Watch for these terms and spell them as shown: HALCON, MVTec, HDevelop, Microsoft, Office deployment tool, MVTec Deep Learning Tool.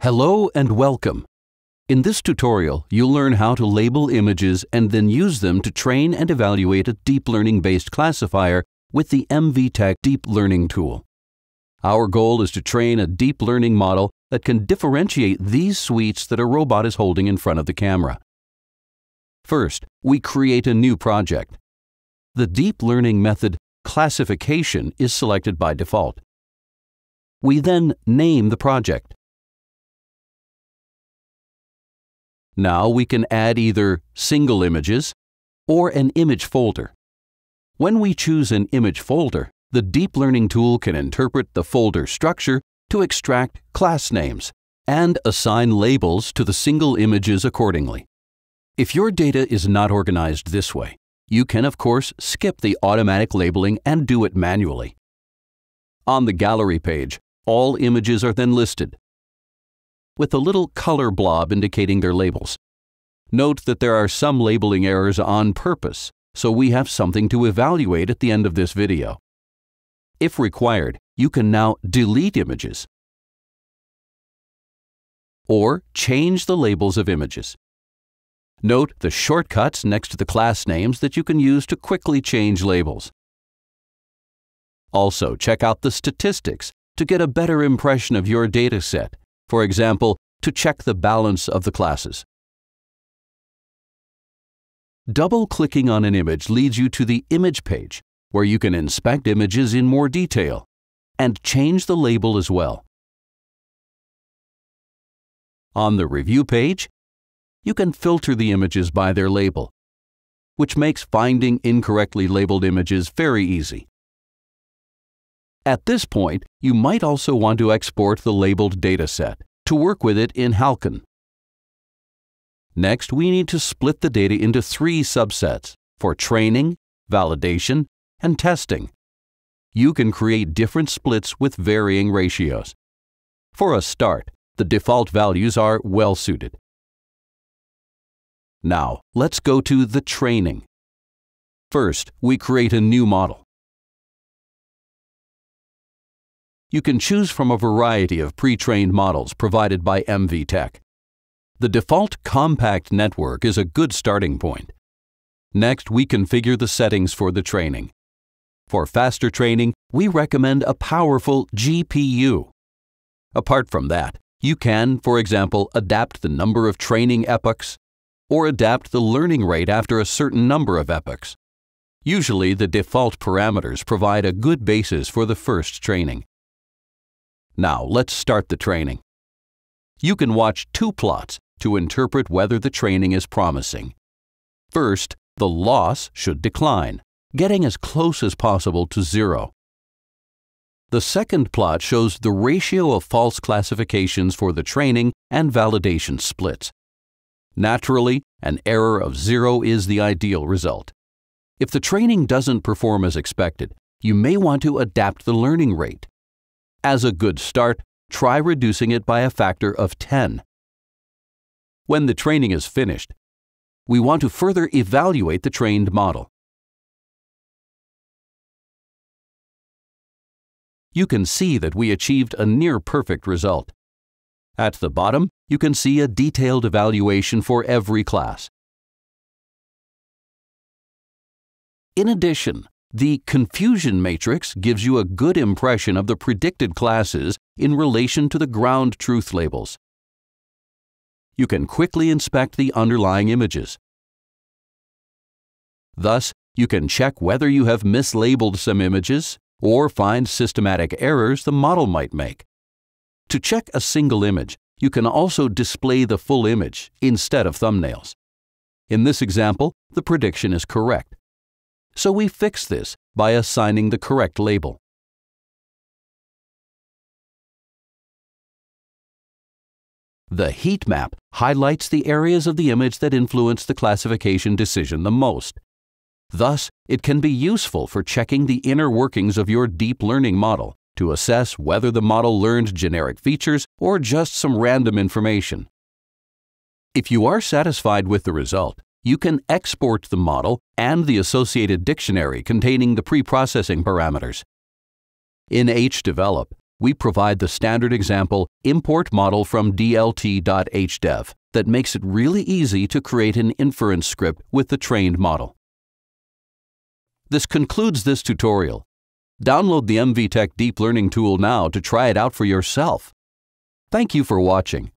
Hello and welcome. In this tutorial, you'll learn how to label images and then use them to train and evaluate a deep learning-based classifier with the MVTec Deep Learning Tool. Our goal is to train a deep learning model that can differentiate these sweets that a robot is holding in front of the camera. First, we create a new project. The deep learning method classification is selected by default. We then name the project. Now we can add either single images or an image folder. When we choose an image folder, the deep learning tool can interpret the folder structure to extract class names and assign labels to the single images accordingly. If your data is not organized this way, you can of course skip the automatic labeling and do it manually. On the gallery page, all images are then listed, with a little color blob indicating their labels. Note that there are some labeling errors on purpose, so we have something to evaluate at the end of this video. If required, you can now delete images or change the labels of images. Note the shortcuts next to the class names that you can use to quickly change labels. Also, check out the statistics to get a better impression of your data set. For example, to check the balance of the classes. Double-clicking on an image leads you to the image page, where you can inspect images in more detail and change the label as well. On the review page, you can filter the images by their label, which makes finding incorrectly labeled images very easy. At this point, you might also want to export the labeled dataset to work with it in HALCON. Next, we need to split the data into three subsets for training, validation, and testing. You can create different splits with varying ratios. For a start, the default values are well suited. Now, let's go to the training. First, we create a new model. You can choose from a variety of pre-trained models provided by MVTec. The default compact network is a good starting point. Next, we configure the settings for the training. For faster training, we recommend a powerful GPU. Apart from that, you can, for example, adapt the number of training epochs or adapt the learning rate after a certain number of epochs. Usually, the default parameters provide a good basis for the first training. Now, let's start the training. You can watch two plots to interpret whether the training is promising. First, the loss should decline, getting as close as possible to zero. The second plot shows the ratio of false classifications for the training and validation splits. Naturally, an error of zero is the ideal result. If the training doesn't perform as expected, you may want to adapt the learning rate. As a good start, try reducing it by a factor of 10. When the training is finished, we want to further evaluate the trained model. You can see that we achieved a near-perfect result. At the bottom, you can see a detailed evaluation for every class. In addition, the confusion matrix gives you a good impression of the predicted classes in relation to the ground truth labels. You can quickly inspect the underlying images. Thus, you can check whether you have mislabeled some images or find systematic errors the model might make. To check a single image, you can also display the full image instead of thumbnails. In this example, the prediction is correct. So we fix this by assigning the correct label. The heat map highlights the areas of the image that influence the classification decision the most. Thus, it can be useful for checking the inner workings of your deep learning model to assess whether the model learned generic features or just some random information. If you are satisfied with the result, you can export the model and the associated dictionary containing the pre-processing parameters. In HDevelop, we provide the standard example import model from dlt.hdev that makes it really easy to create an inference script with the trained model. This concludes this tutorial. Download the MVTec Deep Learning Tool now to try it out for yourself. Thank you for watching.